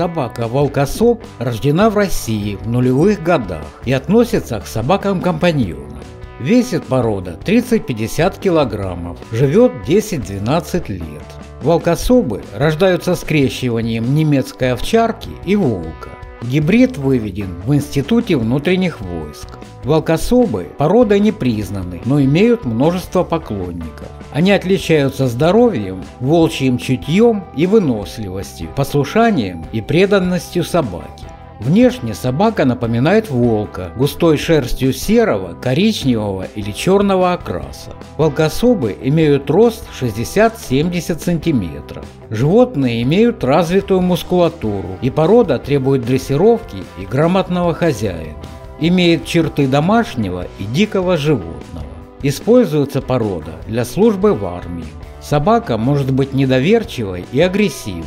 Собака волкособ рождена в России в нулевых годах и относится к собакам-компаньонам. Весит порода 30-50 килограммов, живет 10-12 лет. Волкособы рождаются скрещиванием немецкой овчарки и волка. Гибрид выведен в Институте внутренних войск. Волкособы породой не признаны, но имеют множество поклонников. Они отличаются здоровьем, волчьим чутьем и выносливостью, послушанием и преданностью собаке. Внешне собака напоминает волка, густой шерстью серого, коричневого или черного окраса. Волкособы имеют рост 60-70 см. Животные имеют развитую мускулатуру, и порода требует дрессировки и грамотного хозяина. Имеет черты домашнего и дикого животного. Используется порода для службы в армии. Собака может быть недоверчивой и агрессивной.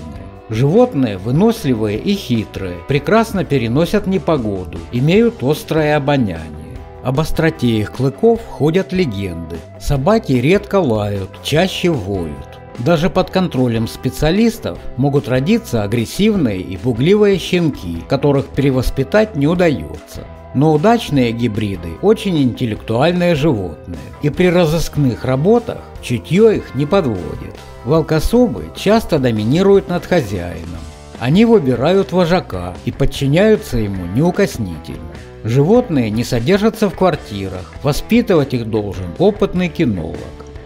Животные выносливые и хитрые, прекрасно переносят непогоду, имеют острое обоняние. Об остроте их клыков ходят легенды. Собаки редко лают, чаще воют. Даже под контролем специалистов могут родиться агрессивные и пугливые щенки, которых перевоспитать не удается. Но удачные гибриды очень интеллектуальные животные, и при разыскных работах чутье их не подводит. Волкособы часто доминируют над хозяином. Они выбирают вожака и подчиняются ему неукоснительно. Животные не содержатся в квартирах, воспитывать их должен опытный кинолог.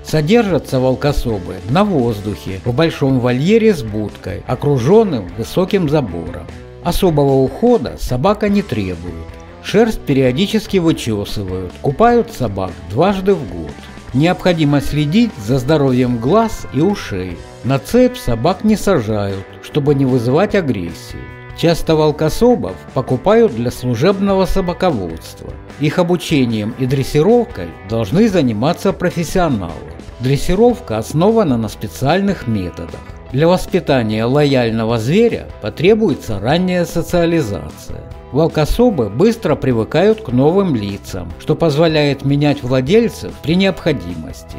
Содержатся волкособы на воздухе, в большом вольере с будкой, окруженным высоким забором. Особого ухода собака не требует. Шерсть периодически вычесывают, купают собак дважды в год. Необходимо следить за здоровьем глаз и ушей. На цепь собак не сажают, чтобы не вызывать агрессию. Часто волкособов покупают для служебного собаководства. Их обучением и дрессировкой должны заниматься профессионалы. Дрессировка основана на специальных методах. Для воспитания лояльного зверя потребуется ранняя социализация. Волкособы быстро привыкают к новым лицам, что позволяет менять владельцев при необходимости.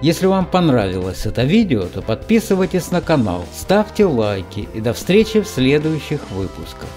Если вам понравилось это видео, то подписывайтесь на канал, ставьте лайки и до встречи в следующих выпусках.